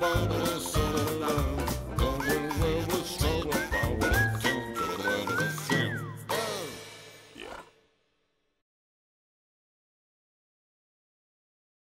Bye.